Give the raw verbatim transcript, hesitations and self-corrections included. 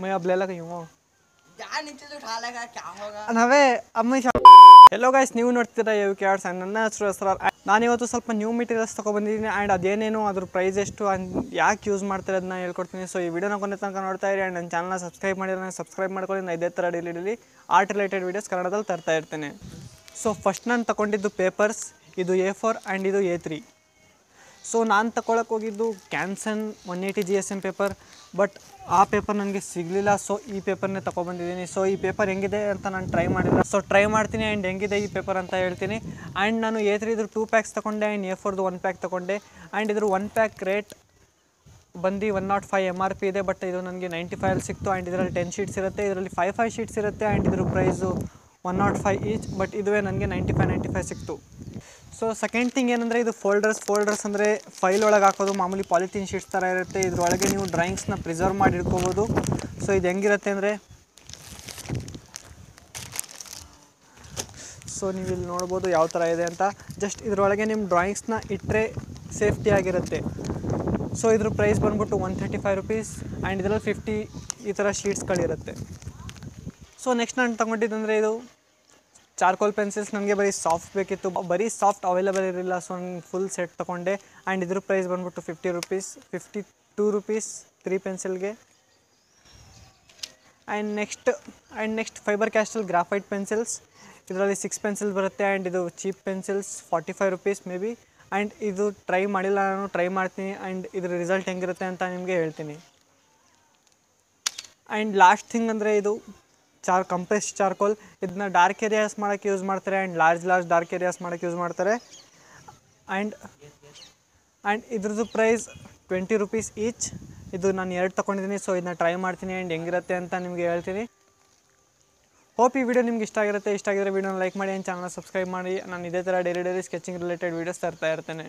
मैं अबलेला कहीं हूँ यार नीचे तो उठा लेगा क्या होगा अनवे अब मैं हेलो गाइस न्यू ನೋಡ್ತಾ ಇದ್ದೀರಾ ಯು ಕ್ಯಾರ್ಸ್ ಅಂಡ್ ನನ್ನ ಹೆಸರು ಸರ್ ನಾನು ಇವತ್ತು ಸ್ವಲ್ಪ ನ್ಯೂ ಮೆಟೀರಿಯಲ್ಸ್ ತಗೊಂಡಿದ್ದೀನಿ ಅಂಡ್ ಅದೇನೇನೋ ಅದರ ಪ್ರೈಸ್ ಎಷ್ಟು ಯಾಕೆ ಯೂಸ್ ಮಾಡ್ತಾರೆ ಅದನ್ನ ಹೇಳ್ಕೊಡ್ತೀನಿ ಸೋ ಈ ವಿಡಿಯೋನ ಕೊನೆ ತನಕ ನೋಡ್ತಾ ಇರಿ ಅಂಡ್ ನನ್ನ ಚಾನೆಲ್ ಸಬ್ಸ್ಕ್ರೈಬ್ ಮಾಡಿದ್ರೆ ಸಬ್ಸ್ಕ್ರೈಬ್ ಮಾಡ್ಕೊಳ್ಳಿ ನಾನು ಇದೇ ತರ daily daily art related videos ಕನ್ನಡದಲ್ಲಿ ತರ್ತಾ ಇರ್ತೀನಿ ಸೋ ಫಸ್ಟ್ ನಾನು ತಗೊಂಡಿದ್ದು ಪೇಪರ್ಸ್ ಇದು ಎ ಫೋರ್ ಅಂಡ್ ಇದು ಎ ತ್ರೀ सो नान तक होगू Canson one eighty G S M paper but आ पेपर नन सो ई पेपर तक बंदी सो पेपर हे अंत नान ट्राई माँ सो ट्राई माती आंड हे पेपर अंत हेल्ती आंड नानु ए थ्री टू पैक्स तक and A four one pack तक आंड वन पैक रेट बंदी वन नाट फाइव एम आर पी है बट इतना नन नाइंटी फाइव सिक्तु आंड टेन शीट्स इतनी five five sheets and price one naught five each but इे नन नाइंटी फाइव नाइंटी फाइव सिक्तु सो सेकेंड थिंग ಏನಂದ್ರೆ ಇದು ಫೋಲ್ಡರ್ಸ್ ಫೋಲ್ಡರ್ಸ್ ಅಂದ್ರೆ ಫೈಲ್ ಒಳಗೆ ಹಾಕೋದು ಮಾಮೂಲಿ ಪಾಲಿಥಿನ್ ಶೀಟ್ಸ್ ತರ ಇರುತ್ತೆ ಇದರೊಳಗೆ ನೀವು ಡ್ರಾಯಿಂಗ್ಸ್ ನ ಪ್ರಿಸರ್ವ್ ಮಾಡಿ ಇಟ್ಕೋಬಹುದು ಸೋ ಇದು ಹೆಂಗಿರುತ್ತೆ ಅಂದ್ರೆ ಸೋ ನೀವು ಇಲ್ಲಿ ನೋಡಬಹುದು ಯಾವ ತರ ಇದೆ ಅಂತ ಜಸ್ಟ್ ಇದರೊಳಗೆ ನಿಮ್ಮ ಡ್ರಾಯಿಂಗ್ಸ್ ನ ಇಟ್ರೆ ಸೇಫ್ಟಿ ಆಗಿರುತ್ತೆ ಸೋ ಇದರ ಪ್ರೈಸ್ ಬಂದ್ಬಿಟ್ಟು one thirty five rupees and ಇದರಲ್ಲಿ ಫಿಫ್ಟಿ ಈ ತರ ಶೀಟ್ಸ್ ಗಳು ಇರುತ್ತೆ ಸೋ ನೆಕ್ಸ್ಟ್ ನಾನು ತಗೊಂಡಿದ್ದಂದ್ರೆ ಇದು चारकोल पेन्सिल्स नंगे बरी साफ्ट बेकित्तु बरी साफ्ट अवेलेबल इरलिल्ल सो फुल सेट तकोंडे आंड इदर प्रैस बंदबिट्टु fifty rupees fifty two rupees three pencil गे and next and next Faber Castell graphite pencils इदरल्लि सिक्स पेन्सिल बरुत्ते आंड इदु cheap pencils forty five rupees may be and इदु try माडिल्ल नानु ट्राई माड्तीनि आंड इदर रिसल्ट हेंगिरुत्ते अंत निमगे हेळ्तीनि आंड लास्ट थिंग अंद्रे इदु चार कंप्रेस चारकोल इतना dark areas use and large large dark areas use and and इद्रदु प्राइस ट्वेंटी रुपीस ईच इदु नानु एरडु तकोंडिದ್ದೀನಿ सो इदन्न ट्राई माड्ತೀನಿ एंड ಹೆಂಗಿರುತ್ತೆ ಅಂತ ನಿಮಗೆ ಹೇಳ್ತೀನಿ होप ಈ ವಿಡಿಯೋ ನಿಮಗೆ ಇಷ್ಟ ಆಗಿರುತ್ತೆ ಇಷ್ಟ ಆಗಿದ್ರೆ ವಿಡಿಯೋನ ಲೈಕ್ ಮಾಡಿ ಅಂಡ್ ಚಾನೆಲ್ ಸಬ್ಸ್ಕ್ರೈಬ್ ಮಾಡಿ ನಾನು ಇದೇ ತರ daily daily sketching related videos ತರ್ತಾ ಇರ್ತೀನಿ।